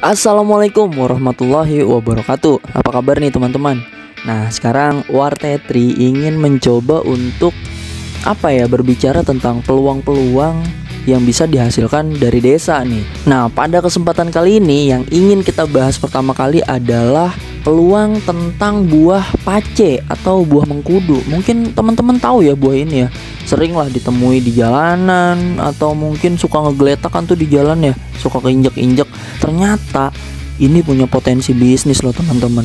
Assalamualaikum warahmatullahi wabarakatuh. Apa kabar nih teman-teman? Nah, sekarang Warteatri ingin mencoba untuk berbicara tentang peluang-peluang yang bisa dihasilkan dari desa nih. Nah, pada kesempatan kali ini yang ingin kita bahas pertama kali adalah peluang tentang buah pace atau buah mengkudu. Mungkin teman-teman tahu ya buah ini ya. Seringlah ditemui di jalanan atau mungkin suka ngegeletakan tuh di jalan ya, suka keinjek-injek. Ternyata ini punya potensi bisnis loh teman-teman.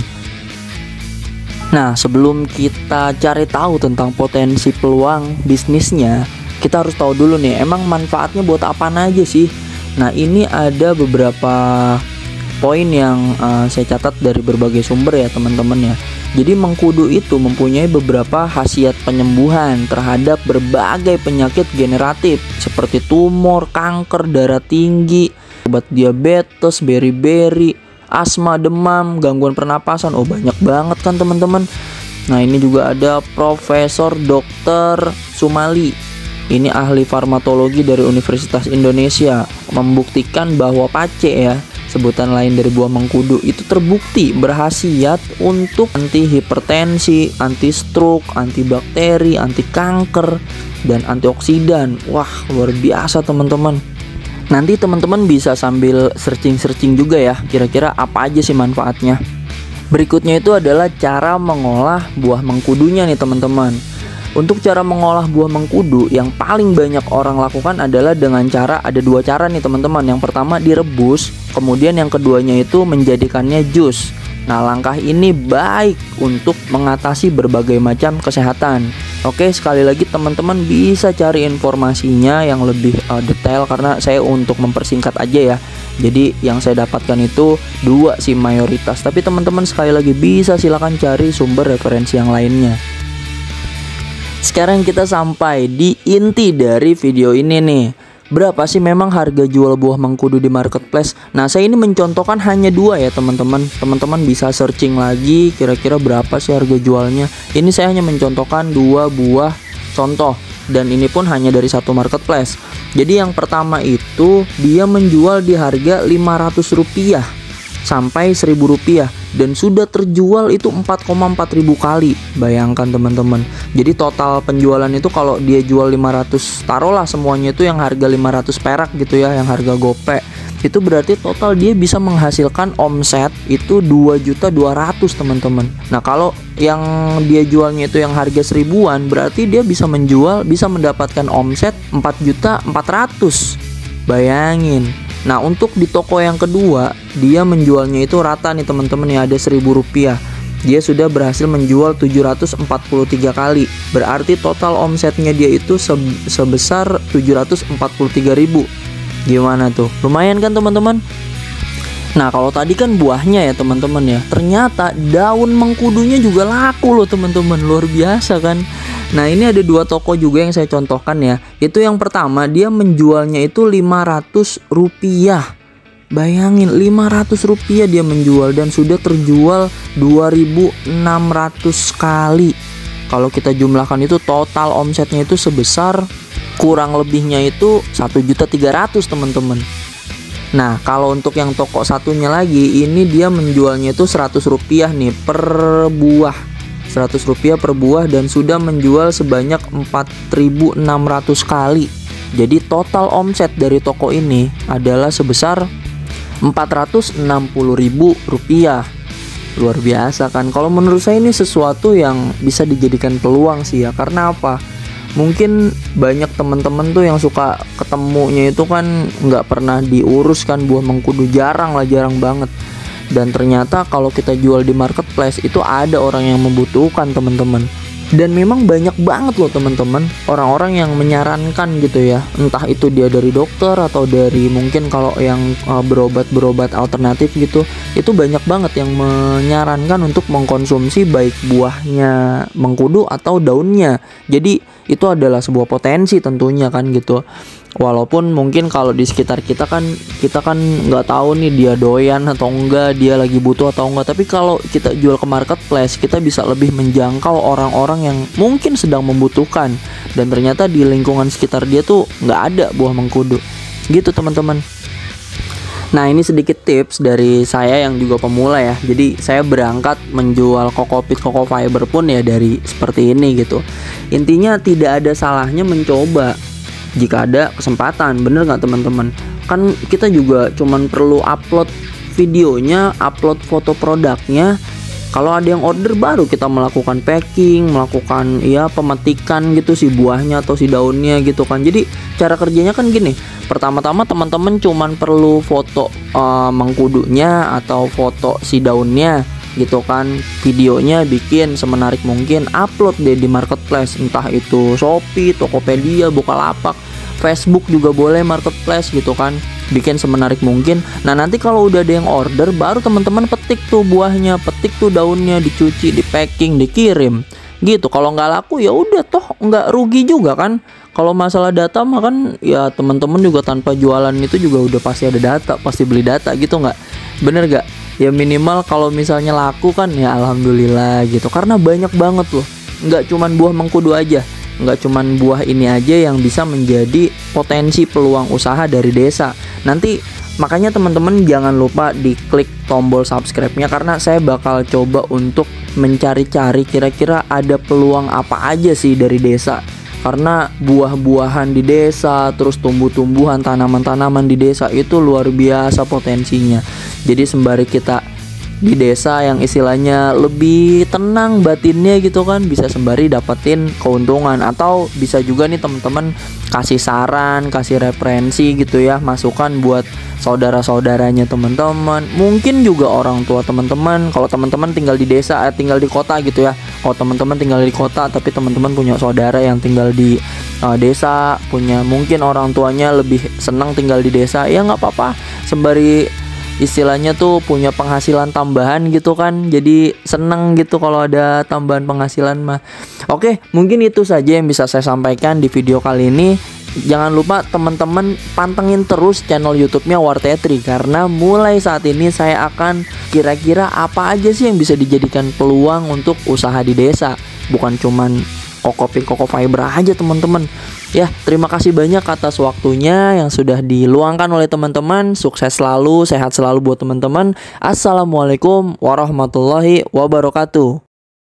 Nah, sebelum kita cari tahu tentang potensi peluang bisnisnya, kita harus tahu dulu nih, emang manfaatnya buat apa aja sih? Nah, ini ada beberapa poin yang saya catat dari berbagai sumber ya teman-teman ya. Jadi mengkudu itu mempunyai beberapa khasiat penyembuhan terhadap berbagai penyakit generatif seperti tumor, kanker, darah tinggi, obat diabetes, beri-beri, asma, demam, gangguan pernapasan. Oh, banyak banget kan teman-teman. Nah, ini juga ada Profesor Dokter Sumali. Ini ahli farmakologi dari Universitas Indonesia membuktikan bahwa pace ya, sebutan lain dari buah mengkudu, itu terbukti berkhasiat untuk anti hipertensi, anti stroke, antibakteri, anti kanker, dan antioksidan. Wah, luar biasa teman-teman. Nanti teman-teman bisa sambil searching-searching juga ya, kira-kira apa aja sih manfaatnya. Berikutnya itu adalah cara mengolah buah mengkudunya nih teman-teman. Untuk cara mengolah buah mengkudu, yang paling banyak orang lakukan adalah dengan cara, ada dua cara nih teman-teman. Yang pertama direbus, kemudian yang keduanya itu menjadikannya jus. Nah, langkah ini baik untuk mengatasi berbagai macam kesehatan. Oke, sekali lagi teman-teman bisa cari informasinya yang lebih detail, karena saya untuk mempersingkat aja ya. Jadi yang saya dapatkan itu dua sih mayoritas, tapi teman-teman sekali lagi bisa silakan cari sumber referensi yang lainnya. Sekarang kita sampai di inti dari video ini nih. Berapa sih memang harga jual buah mengkudu di marketplace? Nah, saya ini mencontohkan hanya dua ya teman-teman. Teman-teman bisa searching lagi kira-kira berapa sih harga jualnya. Ini saya hanya mencontohkan dua buah contoh, dan ini pun hanya dari satu marketplace. Jadi yang pertama itu dia menjual di harga Rp500 sampai Rp1.000, dan sudah terjual itu 4,4 ribu kali. Bayangkan teman-teman. Jadi total penjualan itu kalau dia jual 500, taruhlah semuanya itu yang harga 500 perak gitu ya, yang harga gopek. Itu berarti total dia bisa menghasilkan omset itu 2.200.000 teman-teman. Nah, kalau yang dia jualnya itu yang harga seribuan, berarti dia bisa menjual, bisa mendapatkan omset 4.400.000. Bayangin. Nah, untuk di toko yang kedua, dia menjualnya itu rata nih teman-teman ya, ada Rp1.000. Dia sudah berhasil menjual 743 kali. Berarti total omsetnya dia itu sebesar 743.000. Gimana tuh? Lumayan kan teman-teman? Nah, kalau tadi kan buahnya ya teman-teman ya. Ternyata daun mengkudunya juga laku loh teman-teman. Luar biasa kan? Nah, ini ada dua toko juga yang saya contohkan ya. Itu yang pertama dia menjualnya itu Rp500. Bayangin, Rp500 dia menjual dan sudah terjual 2.600 kali. Kalau kita jumlahkan itu total omsetnya itu sebesar kurang lebihnya itu 1.300.000 teman-teman. Nah, kalau untuk yang toko satunya lagi, ini dia menjualnya itu Rp100 nih per buah. Rp100 per buah dan sudah menjual sebanyak 4.600 kali. Jadi total omset dari toko ini adalah sebesar Rp460.000. Luar biasa kan? Kalau menurut saya ini sesuatu yang bisa dijadikan peluang sih ya. Karena apa? Mungkin banyak teman-teman tuh yang suka ketemunya itu kan nggak pernah diurus kan, buah mengkudu jarang banget. Dan ternyata kalau kita jual di marketplace itu ada orang yang membutuhkan teman-teman. Dan memang banyak banget loh teman-teman orang-orang yang menyarankan gitu ya. Entah itu dia dari dokter atau dari mungkin kalau yang berobat alternatif gitu. Itu banyak banget yang menyarankan untuk mengkonsumsi baik buahnya mengkudu atau daunnya. Jadi itu adalah sebuah potensi tentunya kan gitu. Walaupun mungkin kalau di sekitar kita kan nggak tahu nih dia doyan atau enggak, dia lagi butuh atau enggak. Tapi kalau kita jual ke marketplace, kita bisa lebih menjangkau orang-orang yang mungkin sedang membutuhkan. Dan ternyata di lingkungan sekitar dia tuh nggak ada buah mengkudu gitu teman-teman. Nah, ini sedikit tips dari saya yang juga pemula ya. Jadi saya berangkat menjual kokopit COCOFIBER pun ya dari seperti ini gitu. Intinya tidak ada salahnya mencoba jika ada kesempatan, bener nggak teman-teman? Kan kita juga cuman perlu upload videonya, upload foto produknya. Kalau ada yang order baru kita melakukan packing, melakukan ya pemetikan gitu si buahnya atau si daunnya gitu kan. Jadi cara kerjanya kan gini. Pertama-tama teman-teman cuman perlu foto mengkudunya atau foto si daunnya gitu kan. Videonya bikin semenarik mungkin, upload deh di marketplace, entah itu Shopee, Tokopedia, Bukalapak, Facebook juga boleh marketplace gitu kan. Bikin semenarik mungkin. Nah, nanti kalau udah ada yang order baru teman-teman petik tuh buahnya, petik tuh daunnya, dicuci, di packing, dikirim gitu. Kalau nggak laku ya udah, toh nggak rugi juga kan. Kalau masalah data mah kan ya teman-teman juga tanpa jualan itu juga udah pasti ada data, pasti beli data gitu, nggak bener nggak ya? Minimal kalau misalnya laku kan ya alhamdulillah gitu, karena banyak banget loh, nggak cuman buah mengkudu aja, nggak cuman buah ini aja yang bisa menjadi potensi peluang usaha dari desa nanti. Makanya teman-teman jangan lupa diklik tombol subscribe-nya, karena saya bakal coba untuk mencari-cari kira-kira ada peluang apa aja sih dari desa. Karena buah-buahan di desa, terus tumbuh-tumbuhan, tanaman-tanaman di desa itu luar biasa potensinya. Jadi sembari kita di desa yang istilahnya lebih tenang batinnya gitu kan, bisa sembari dapetin keuntungan. Atau bisa juga nih teman-teman kasih saran, kasih referensi gitu ya, masukan buat saudara-saudaranya teman-teman, mungkin juga orang tua teman-teman. Kalau teman-teman tinggal di desa, tinggal di kota gitu ya, kalau teman-teman tinggal di kota tapi teman-teman punya saudara yang tinggal di desa, punya mungkin orang tuanya lebih senang tinggal di desa, ya nggak apa-apa, sembari istilahnya tuh punya penghasilan tambahan gitu kan. Jadi seneng gitu kalau ada tambahan penghasilan mah. Oke, mungkin itu saja yang bisa saya sampaikan di video kali ini. Jangan lupa teman-teman pantengin terus channel YouTube-nya Warteatri, karena mulai saat ini saya akan kira-kira apa aja sih yang bisa dijadikan peluang untuk usaha di desa. Bukan cuman kokopit COCOFIBER aja teman-teman. Ya, terima kasih banyak atas waktunya yang sudah diluangkan oleh teman-teman. Sukses selalu, sehat selalu buat teman-teman. Assalamualaikum warahmatullahi wabarakatuh.